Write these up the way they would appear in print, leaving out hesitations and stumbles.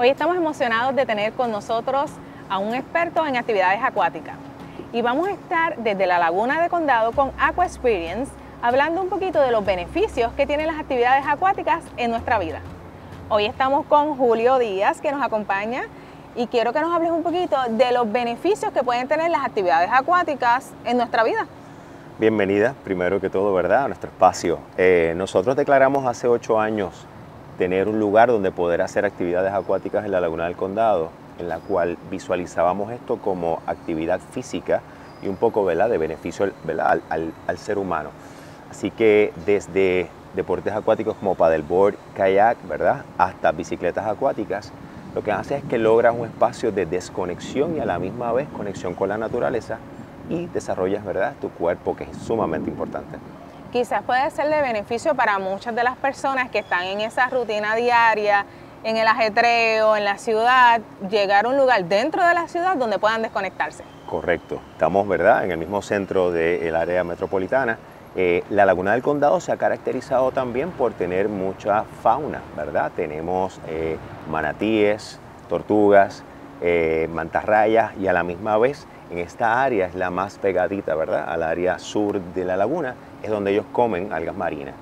Hoy estamos emocionados de tener con nosotros a un experto en actividades acuáticas. Y vamos a estar desde la Laguna del Condado con Aqua Experience, hablando un poquito de los beneficios que tienen las actividades acuáticas en nuestra vida. Hoy estamos con Julio Díaz, que nos acompaña, y quiero que nos hables un poquito de los beneficios que pueden tener las actividades acuáticas en nuestra vida. Bienvenida, primero que todo, ¿verdad?, a nuestro espacio. Nosotros declaramos hace 8 años tener un lugar donde poder hacer actividades acuáticas en la Laguna del Condado, en la cual visualizábamos esto como actividad física y un poco, ¿verdad?, de beneficio, ¿verdad?, al ser humano. Así que desde deportes acuáticos como paddleboard, kayak, ¿verdad?, hasta bicicletas acuáticas, lo que hace es que logras un espacio de desconexión y a la misma vez conexión con la naturaleza y desarrollas, ¿verdad?, tu cuerpo, que es sumamente importante. Quizás puede ser de beneficio para muchas de las personas que están en esa rutina diaria, en el ajetreo, en la ciudad, llegar a un lugar dentro de la ciudad donde puedan desconectarse. Correcto. Estamos, ¿verdad?, en el mismo centro del área metropolitana. La Laguna del Condado se ha caracterizado también por tener mucha fauna, ¿verdad? Tenemos manatíes, tortugas, mantarrayas, y a la misma vez en esta área es la más pegadita, ¿verdad?, al área sur de la laguna, es donde ellos comen algas marinas.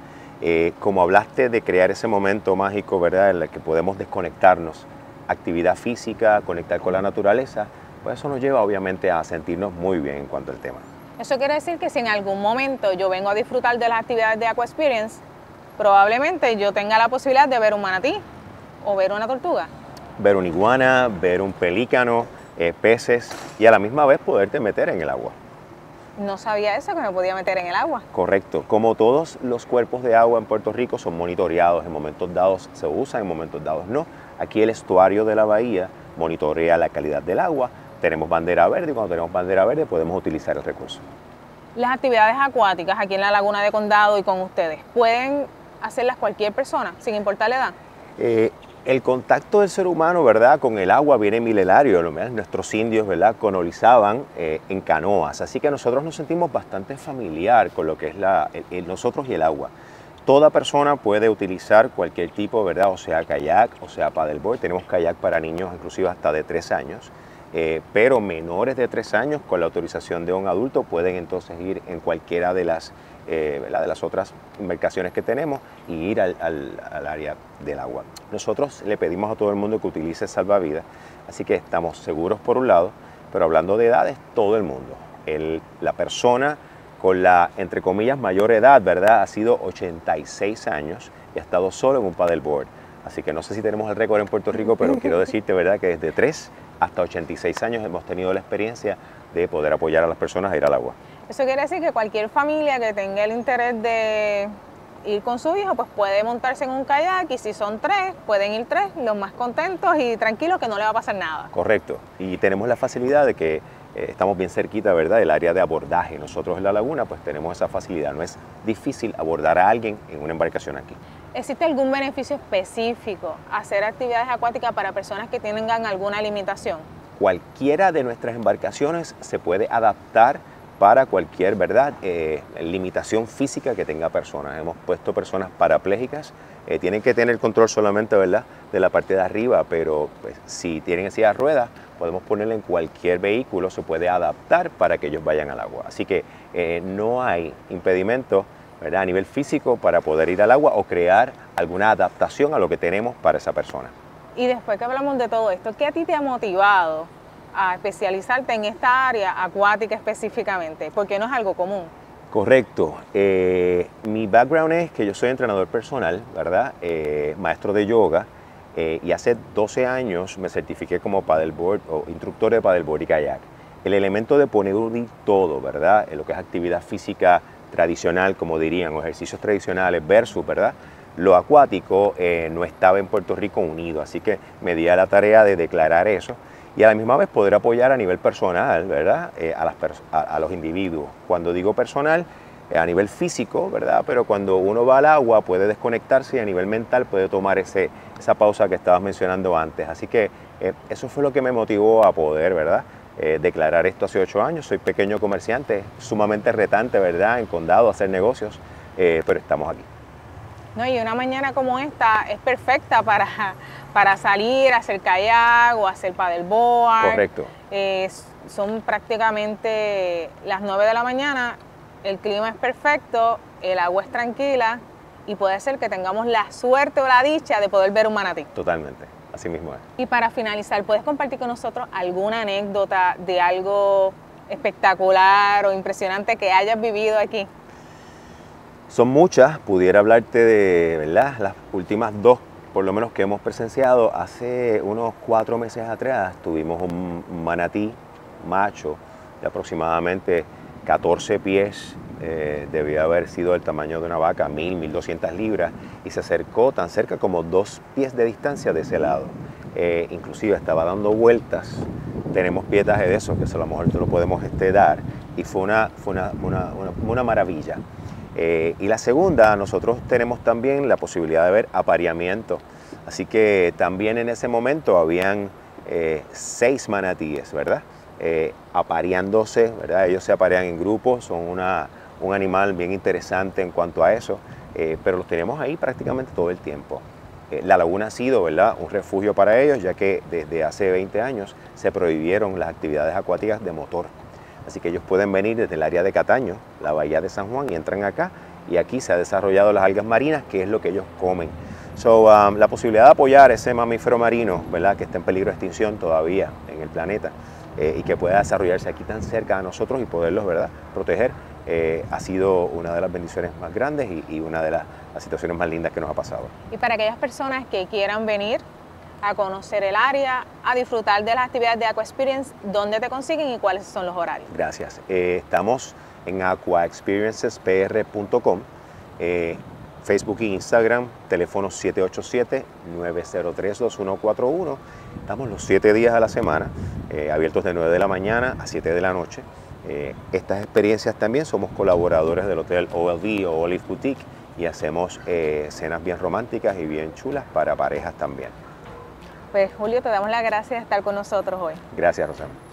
Como hablaste de crear ese momento mágico, ¿verdad?, en el que podemos desconectarnos, actividad física, conectar con la naturaleza, pues eso nos lleva obviamente a sentirnos muy bien en cuanto al tema. Eso quiere decir que si en algún momento yo vengo a disfrutar de las actividades de Aqua Experience, probablemente yo tenga la posibilidad de ver un manatí o ver una tortuga. Ver una iguana, ver un pelícano, peces, y a la misma vez poderte meter en el agua. No sabía eso, que me podía meter en el agua. Correcto. Como todos los cuerpos de agua en Puerto Rico son monitoreados, en momentos dados se usan, en momentos dados no. Aquí el estuario de la bahía monitorea la calidad del agua. Tenemos bandera verde y cuando tenemos bandera verde podemos utilizar el recurso. Las actividades acuáticas aquí en la Laguna del Condado y con ustedes, ¿pueden hacerlas cualquier persona, sin importar la edad? El contacto del ser humano, ¿verdad?, con el agua viene milenario. Nuestros indios, ¿verdad?, colonizaban en canoas, así que nosotros nos sentimos bastante familiar con lo que es nosotros y el agua. Toda persona puede utilizar cualquier tipo, ¿verdad?, o sea kayak, o sea paddleboard. Tenemos kayak para niños inclusive hasta de 3 años. Pero menores de 3 años con la autorización de un adulto pueden entonces ir en cualquiera de las otras embarcaciones que tenemos y ir al área del agua. Nosotros le pedimos a todo el mundo que utilice salvavidas, así que estamos seguros por un lado, pero hablando de edades, todo el mundo. La persona con la, entre comillas, mayor edad, ¿verdad?, ha sido 86 años y ha estado solo en un paddleboard. Así que no sé si tenemos el récord en Puerto Rico, pero quiero decirte, ¿verdad?, que desde 3 hasta 86 años hemos tenido la experiencia de poder apoyar a las personas a ir al agua. Eso quiere decir que cualquier familia que tenga el interés de ir con su hijo, pues puede montarse en un kayak, y si son 3, pueden ir 3, los más contentos y tranquilos, que no le va a pasar nada. Correcto. Y tenemos la facilidad de que estamos bien cerquita, ¿verdad?, del área de abordaje. Nosotros en la laguna pues tenemos esa facilidad. No es difícil abordar a alguien en una embarcación aquí. ¿Existe algún beneficio específico hacer actividades acuáticas para personas que tengan alguna limitación? Cualquiera de nuestras embarcaciones se puede adaptar para cualquier, ¿verdad?, limitación física que tenga personas. Hemos puesto personas parapléjicas, tienen que tener control solamente, ¿verdad?, de la parte de arriba, pero pues, si tienen silla de ruedas, podemos ponerla en cualquier vehículo, se puede adaptar para que ellos vayan al agua. Así que no hay impedimento, ¿verdad?, a nivel físico para poder ir al agua o crear alguna adaptación a lo que tenemos para esa persona. Y después que hablamos de todo esto, ¿qué a ti te ha motivado a especializarte en esta área acuática específicamente? Porque no es algo común. Correcto. Mi background es que yo soy entrenador personal, ¿verdad?, maestro de yoga, y hace 12 años me certifiqué como paddleboard o instructor de paddleboard y kayak. El elemento de poner un todo, ¿verdad?, en lo que es actividad física tradicional, como dirían, o ejercicios tradicionales versus, ¿verdad?, lo acuático, no estaba en Puerto Rico unido, así que me di a la tarea de declarar eso y a la misma vez poder apoyar a nivel personal, ¿verdad?, a los individuos. Cuando digo personal, a nivel físico, ¿verdad?, pero cuando uno va al agua puede desconectarse y a nivel mental puede tomar esa pausa que estabas mencionando antes. Así que eso fue lo que me motivó a poder, ¿verdad?, declarar esto hace 8 años. Soy pequeño comerciante, sumamente retante, ¿verdad?, en condado hacer negocios, pero estamos aquí. ¿no? Y una mañana como esta es perfecta para salir, hacer kayak o hacer paddleboard. Correcto. Son prácticamente las 9 de la mañana, el clima es perfecto, el agua es tranquila y puede ser que tengamos la suerte o la dicha de poder ver un manatí. Totalmente, así mismo es. Y para finalizar, ¿puedes compartir con nosotros alguna anécdota de algo espectacular o impresionante que hayas vivido aquí? Son muchas, pudiera hablarte de, ¿verdad?, las últimas dos, por lo menos, que hemos presenciado. Hace unos 4 meses atrás tuvimos un manatí macho de aproximadamente 14 pies, debió haber sido del tamaño de una vaca, 1.200 libras, y se acercó tan cerca como 2 pies de distancia de ese lado. Inclusive estaba dando vueltas, tenemos pietaje de eso, que eso a lo mejor tú lo podemos dar, y fue una maravilla. Y la segunda, nosotros tenemos también la posibilidad de ver apareamiento. Así que también en ese momento habían 6 manatíes, ¿verdad? Apareándose, ¿verdad? Ellos se aparean en grupos, son un animal bien interesante en cuanto a eso, pero los tenemos ahí prácticamente todo el tiempo. La laguna ha sido, ¿verdad?, un refugio para ellos, ya que desde hace 20 años se prohibieron las actividades acuáticas de motor. Así que ellos pueden venir desde el área de Cataño, la bahía de San Juan, y entran acá, y aquí se han desarrollado las algas marinas, que es lo que ellos comen. So, la posibilidad de apoyar ese mamífero marino, ¿verdad?, que está en peligro de extinción todavía en el planeta, y que pueda desarrollarse aquí tan cerca de nosotros y poderlos, ¿verdad?, proteger, ha sido una de las bendiciones más grandes y una de las situaciones más lindas que nos ha pasado. Y para aquellas personas que quieran venir a conocer el área, a disfrutar de las actividades de Aqua Experience, ¿dónde te consiguen y cuáles son los horarios? Gracias. Estamos en aquaexperiencespr.com, Facebook e Instagram, teléfono 787-903-2141. Estamos los 7 días a la semana, abiertos de 9 de la mañana a 7 de la noche. Estas experiencias también, somos colaboradores del hotel OLD o Olive Boutique, y hacemos cenas bien románticas y bien chulas para parejas también. Pues Julio, te damos las gracias de estar con nosotros hoy. Gracias, Rosana.